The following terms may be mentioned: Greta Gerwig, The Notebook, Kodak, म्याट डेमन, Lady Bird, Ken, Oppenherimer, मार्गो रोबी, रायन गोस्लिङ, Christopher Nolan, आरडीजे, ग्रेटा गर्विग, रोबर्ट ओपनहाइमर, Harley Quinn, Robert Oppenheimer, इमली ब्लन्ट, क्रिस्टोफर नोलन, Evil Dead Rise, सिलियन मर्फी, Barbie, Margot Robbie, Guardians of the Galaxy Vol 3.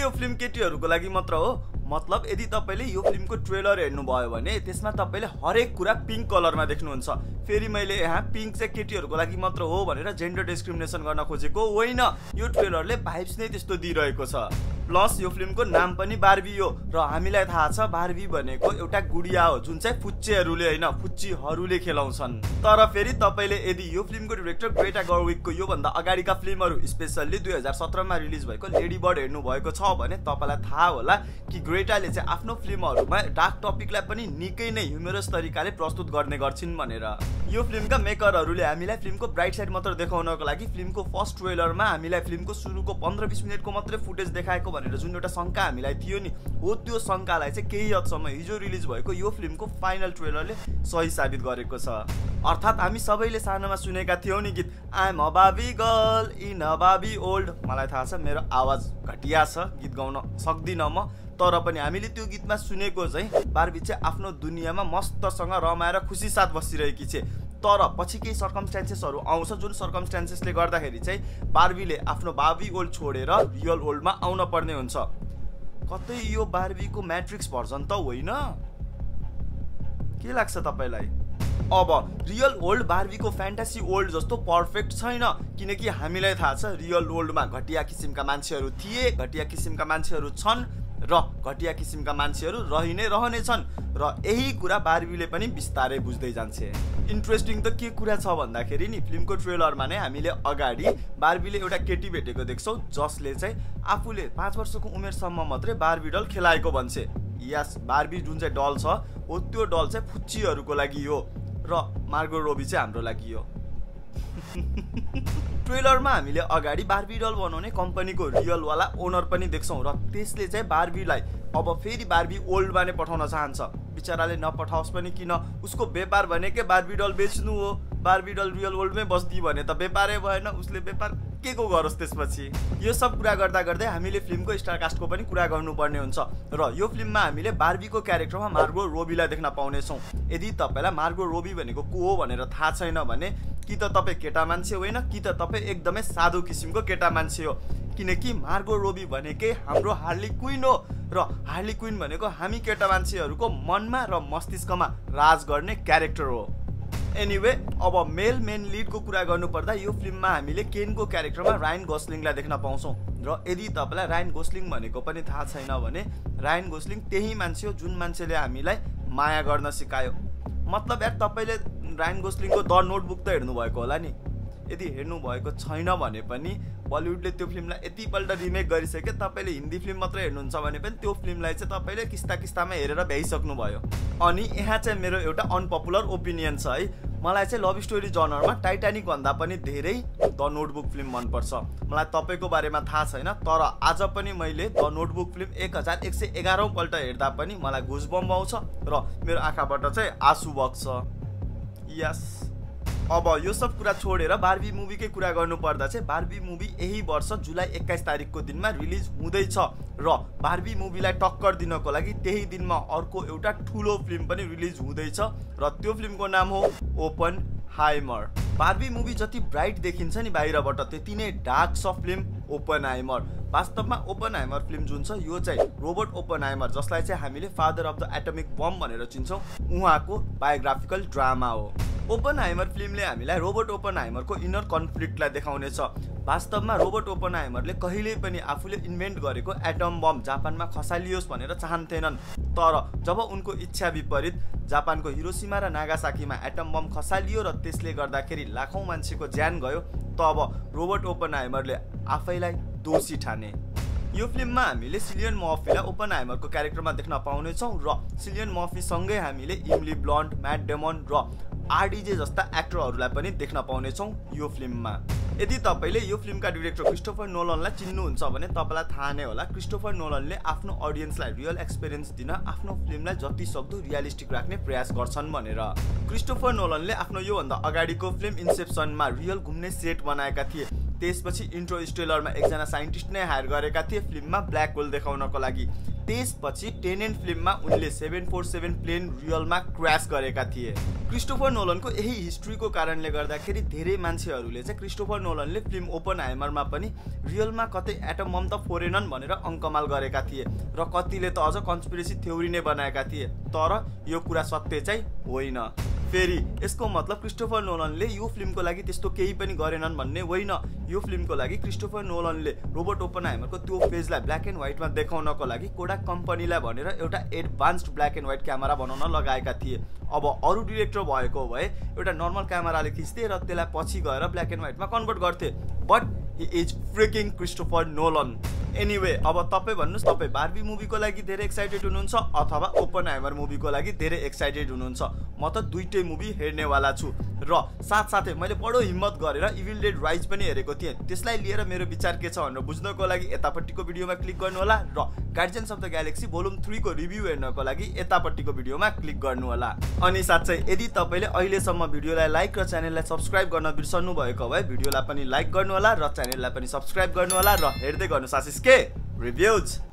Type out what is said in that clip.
यो फिल्म केटीहरूको लागि मात्र हो। मतलब यदि तपाईले यो फिल्मको ट्रेलर हेर्नुभयो भने त्यसमा तपाईले हरेक कुरा पिंक कलरमा देख्नुहुन्छ। फेरि मैले यहाँ पिंक चाहिँ केटीहरूको लागि मात्र हो भनेर जेन्डर डिस्क्रिमिनेसन गर्न खोजेको होइन। यो ट्रेलरले भाइब्स नै त्यस्तो दिइरहेको छ। प्लस यो फिल्मको नाम पनि बार्बी हो र हामीलाई थाहा छ बार्बी भनेको एउटा गुडिया हो जुन चाहिँ फुच्चेहरूले हैन फुच्चीहरूले खेलाउँछन्। तर फेरि तपाईले यदि यो फिल्मको डाइरेक्टर ग्रेटा गर्विगको यो भन्दा अगाडिका फिल्महरु स्पेशली 2017 मा रिलिज भएको लेडी बर्ड हेर्नु भएको छ भने तपाईलाई थाहा होला कि ग्रेटाले चाहिँ आफ्नो फिल्महरुमा डार्क टपिकलाई पनि निकै नै ह्युमरस तरिकाले प्रस्तुत गर्ने गर्छिन् भनेर। यो फिल्मका मेकरहरुले हामीलाई फिल्मको ब्राइट साइड मात्र देखाउनको लागि फिल्मको फर्स्ट ट्रेलरमा हामीलाई फिल्मको सुरुको 15-20 मिनेटको मात्रै फुटेज देखाएको भनेर जुन एउटा शंका हामीलाई थियो नि हो त्यो शंकालाई चाहिँ केही हदसम्म हिजो रिलिज भएको यो फिल्मको फाइनल ट्रेलरले सही साबित गरेको छ। अर्थात् हामी सबैले सानोमा सुनेका थियौ नि गीत I am a Babi girl in a Babi old. मलाई थाहा छ मेरो आवाज घटिया छ, गीत गाउन सक्दिन म, तर पनि हामीले त्यो गीतमा सुनेको चाहिँ बार्बी चाहिँ आफ्नो दुनियामा मस्तसँग रमाएर खुसी साथ बसिरहेकी छ। तर पछि केही सर्कमस्टान्सेसहरु आउँछ जुन सर्कमस्टान्सेसले गर्दाखेरि चाहिँ बार्बीले आफ्नो बाबी ओल्ड छोडेर रियल ओल्डमा आउन पर्ने हुन्छ। कतै यो बार्बीको म्याट्रिक्स भर्जन त होइन, के लाग्छ तपाईलाई? अब रियल वर्ल्ड बार्बीको फ्यान्टेसी वर्ल्ड जस्तो पर्फेक्ट छैन, किनकि हामीलाई थाहा छ रियल वर्ल्डमा घटिया किसिमका मान्छेहरु थिए, घटिया किसिमका मान्छेहरु छन् र घटिया किसिमका मान्छेहरु रहि नै रहनेछन् र यही कुरा बार्बीले पनि बिस्तारै बुझ्दै जान्छ। इन्ट्रेस्टिङ त के कुरा छ भन्दाखेरि नि फिल्मको ट्रेलरमा नै हामीले अगाडि बार्बीले एउटा केटी भेटेको देख्छौ जसले चाहिँ आफूले 5 वर्षको उमेरसम्म मात्रै बार्बी डल खेलाएको भन्छ। यस बार्बी जुन चाहिँ डल छ हो त्यो डल चाहिँ फुच्चीहरुको लागि हो र मार्गो रोबी चाहिँ हाम्रो लागि हो। ट्रेलरमा हामीले अगाडि बार्बी डल बनाउने कम्पनीको रियल वाला ओनर पनि देख्छौं र त्यसले चाहिँ बार्बीलाई अब फेरि बार्बी ओल्डमा नै पठाउन चाहन्छ। बिचाराले नपठाओस् पनि किन, उसको व्यापार भनेकै बार्बी डल बेच्नु हो। बार्बी डल रियल वर्ल्डमै बस्दी भने त व्यापारै भएन, उसले व्यापार के को गरोस् त्यसपछि। यो सब कुरा गर्दा गर्दै हामीले फिल्मको स्टार कास्टको पनि कुरा गर्नुपर्ने हुन्छ र यो फिल्ममा हामीले बार्बीको क्यारेक्टरमा मार्गो रोबीलाई देख्न पाउने छौं। यदि तपाईलाई मार्गो रोबी भनेको को हो भनेर थाहा छैन भने कि त तपाई केटा मान्छे होइन कि त तपाई एकदमै साधु किसिमको केटा मान्छे हो, किनकि मार्गो रोबी भनेकै हाम्रो हार्ली क्विन हो र हार्ली क्विन भनेको हामी केटा मान्छेहरुको मनमा र मस्तिष्कमा राज गर्ने क्यारेक्टर हो। एनीवे अब मेल मेन लीडको कुरा गर्नुपर्दा यो फिल्ममा हामीले केनको क्यारेक्टरमा रायन गोस्लिङलाई देख्न पाउँछौं र यदि तपाईलाई रायन गोस्लिङ भनेको पनि थाहा छैन भने रायन गोस्लिङ त्यही मान्छे हो जुन मान्छेले हामीलाई माया गर्न सिकायो। मतलब यार तपाईले रायन गोस्लिङको द नोटबुक त हेर्नु भएको होला नि, यदि हेर्नु भएको छैन भने पनि बलिउडले त्यो फिल्मलाई यतिपल्ट रिमेक गरिसके तपाईले हिन्दी फिल्म मात्र हेर्नुहुन्छ भने पनि त्यो फिल्मलाई चाहिँ तपाईले किस्ता किस्तामा हेरेर भ्याइसक्नु भयो। अनि यहाँ चाहिँ मेरो एउटा अनपपुलर ओपिनियन छ है, मलाई चाहिँ लभ स्टोरी जनरमा टाइटानिक भन्दा पनि धेरै द नोटबुक फिल्म मन पर्छ। मलाई तपाईको बारेमा थाहा छैन तर आज पनि मैले द नोटबुक फिल्म 1111 पल्ट हेर्दा पनि मलाई घुसबम्ब आउँछ र मेरो आँखाबाट चाहिँ आँसु बग्छ। यस अब यो सब कुरा छोडेर बार्बी मुभीकै कुरा गर्नुपर्दा चाहिँ बार्बी मुभी यही वर्ष जुलाई 21 तारिकको दिनमा रिलिज हुँदैछ र बार्बी मुभीलाई टक्कर दिनको लागि त्यही दिनमा अर्को एउटा ठुलो फिल्म पनि रिलिज हुँदैछ र त्यो फिल्मको नाम हो ओपनहाइमर। बार्बी मुभी जति ब्राइट देखिन्छ नि बाहिरबाट त्यति नै डार्क छ फिल्म ओपनहाइमर। वास्तवमा ओपनहाइमर फिल्म जुन छ यो चाहिँ रोबर्ट ओपनहाइमर जसलाई चाहिँ हामीले father of the atomic bomb भनेर चिन्छौँ उहाँको बायोग्राफिकल ड्रामा हो। ओपनहाइमर फिल्मले हामीलाई रोबर्ट ओपनहाइमरको इनर कन्फ्लिक्टलाई देखाउनेछ। वास्तवमा रोबर्ट ओपनहाइमरले कहिल्यै पनि आफूले इन्भेन्ट गरेको एटम बम जापानमा खसालियोस् भनेर चाहन्थेनन्, तर जब उनको इच्छा विपरीत जापानको हिरोसिमा र नागासाकीमा एटम बम खसालियो र त्यसले गर्दाखेरि लाखौं मान्छेको ज्यान गयो तब रोबर्ट ओपनहाइमरले आफैलाई दोषी ठाने। यो फिल्ममा हामीले सिलियन मर्फीलाई ओपनहाइमरको क्यारेक्टरमा देख्न पाउनेछौँ र सिलियन मर्फीसँगै हामीले इमली ब्लन्ट, म्याट डेमन र आरडीजे जस्ता एक्टरहरूलाई पनि देख्न पाउनेछौँ यो फिल्ममा। यदि तपाईले यो फिल्मका डाइरेक्टर क्रिस्टोफर नोलनलाई चिन्नुहुन्छ भने तपाईलाई थाहा नै होला क्रिस्टोफर नोलनले आफ्नो अडियन्सलाई रियल एक्सपिरियन्स दिन आफ्नो फिल्मलाई जति सक्दो रियलिस्टिक राख्ने प्रयास गर्छन् भनेर। क्रिस्टोफर नोलनले आफ्नो यो भन्दा अगाडिको फिल्म इन्सेप्सनमा रियल घुम्ने सेट बनाएका थिए त्यसपछि इन्टरस्टेलरमा एकजना साइन्टिस्ट नै हायर गरेका थिए फिल्ममा ब्ल्याक होल देखाउनको लागि। त्यसपछि टेनेन्ट फिल्ममा उनले 747 प्लेन रियलमा क्र्यास गरेका थिए। क्रिस्टोफर नोलनको यही हिस्ट्रीको कारणले गर्दाखेरि धेरै मान्छेहरूले चाहिँ क्रिस्टोफर नोलनले फिल्म ओपनहाइमरमा पनि रियलमा कतै एटम बम त फोरेनन् भनेर अङ्कमाल गरेका थिए र कतिले त अझ कन्स्पिरेसी थ्योरी नै बनाएका थिए, तर यो कुरा सत्य चाहिँ होइन। फेरि यसको मतलब क्रिस्टोफर नोलनले यो फिल्मको लागि त्यस्तो केही पनि गरेनन् भन्ने होइन। यो फिल्मको लागि क्रिस्टोफर नोलनले रोबर्ट ओपनहाइमरको त्यो फेजलाई ब्ल्याक एन्ड व्हाइटमा देखाउनको लागि कोडाक कम्पनीलाई भनेर एउटा advanced black and white camera बनाउन लगाएका थिए। अब अरू डिरेक्टर भएको भए एउटा नर्मल क्यामेराले खिच्थे र त्यसलाई पछि गएर ब्ल्याक एन्ड व्हाइटमा कन्भर्ट गर्थे, but he is freaking क्रिस्टोफर नोलन। Anyway, अब तपाईँ भन्नुहोस्, तपाईँ बार्बी मुभीको लागि धेरै एक्साइटेड हुनुहुन्छ अथवा ओपनहाइमर मुभीको लागि धेरै एक्साइटेड हुनुहुन्छ? म त दुईटै मुभी हेर्नेवाला छु र साथसाथै मैले बडो हिम्मत गरेर इभिल डेड राइज पनि हेरेको थिएँ। त्यसलाई लिएर मेरो विचार के छ भनेर बुझ्नको लागि यतापट्टिको भिडियोमा क्लिक गर्नुहोला र Guardians of the Galaxy volume 3 को रिभ्यू हेर्नको लागि यतापट्टिको भिडियोमा क्लिक गर्नुहोला। अनि साथै यदि तपाईँले अहिलेसम्म भिडियोलाई लाइक र च्यानललाई सब्सक्राइब गर्न बिर्सनु भएको भए भिडियोलाई पनि लाइक गर्नुहोला र च्यानललाई पनि सब्सक्राइब गर्नुहोला र हेर्दै गर्नुहोस् आशिष के रिभ्यूज।